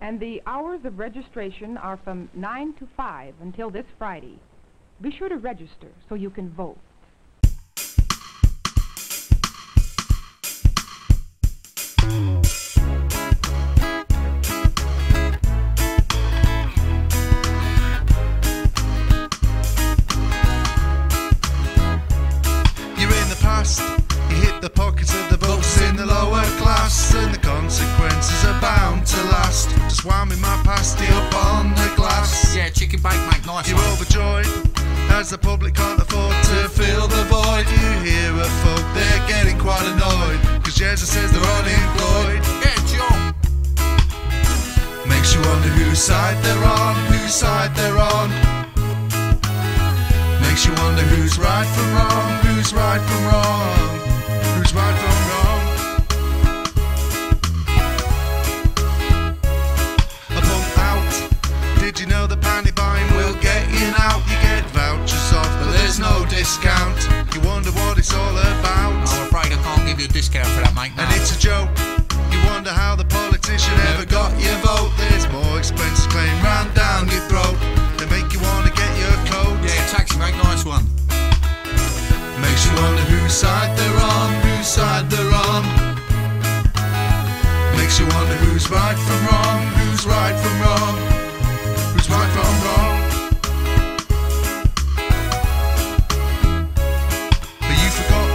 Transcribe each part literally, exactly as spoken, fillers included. and the hours of registration are from nine to five until this Friday. Be sure to register so you can vote. Swarming my pasty up on the glass. Yeah, chicken bake make nice. You're overjoyed, as the public can't afford to fill the void. You hear a folk, they're getting quite annoyed, cos Jesus says they're unemployed. Yeah, sure. Makes you wonder whose side they're on, whose side they're on. Makes you wonder who's right from wrong, who's right from wrong, who's right from wrong. Did you know the panic buying will get in out? You get vouchers off, but there's no discount. You wonder what it's all about. I'm afraid I can't give you a discount for that, mate. No. And it's a joke. You wonder how the politician ever got your vote. There's more expensive claim round down your throat. They make you want to get your coat. Yeah, taxi, mate, nice one. Makes you wonder whose side they're on, whose side they're on. Makes you wonder who's right from wrong, who's right from wrong. Right from wrong. But you forgot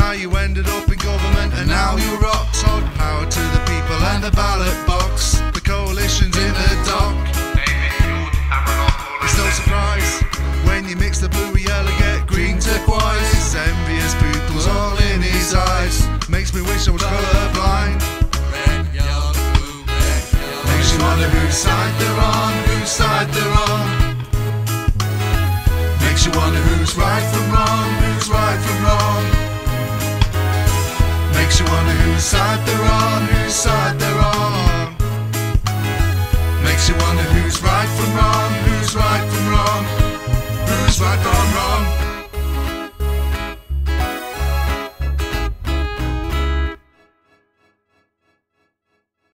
how you ended up in government, and now you rock. Sold power to the people and the ballot box. The coalition's in the dock. It's no surprise when you mix the blue with yellow, get green turquoise. It's envious pupils all in his eyes. Makes me wish I was colourblind. Red, yellow, blue, red, yellow. Makes you wonder whose side they're on. Whose side they're on. Makes you wonder who's right from wrong, who's right from wrong. Makes you wonder whose side they're on, whose side they're on. Makes you wonder who's right from wrong, who's right from wrong, who's right from wrong.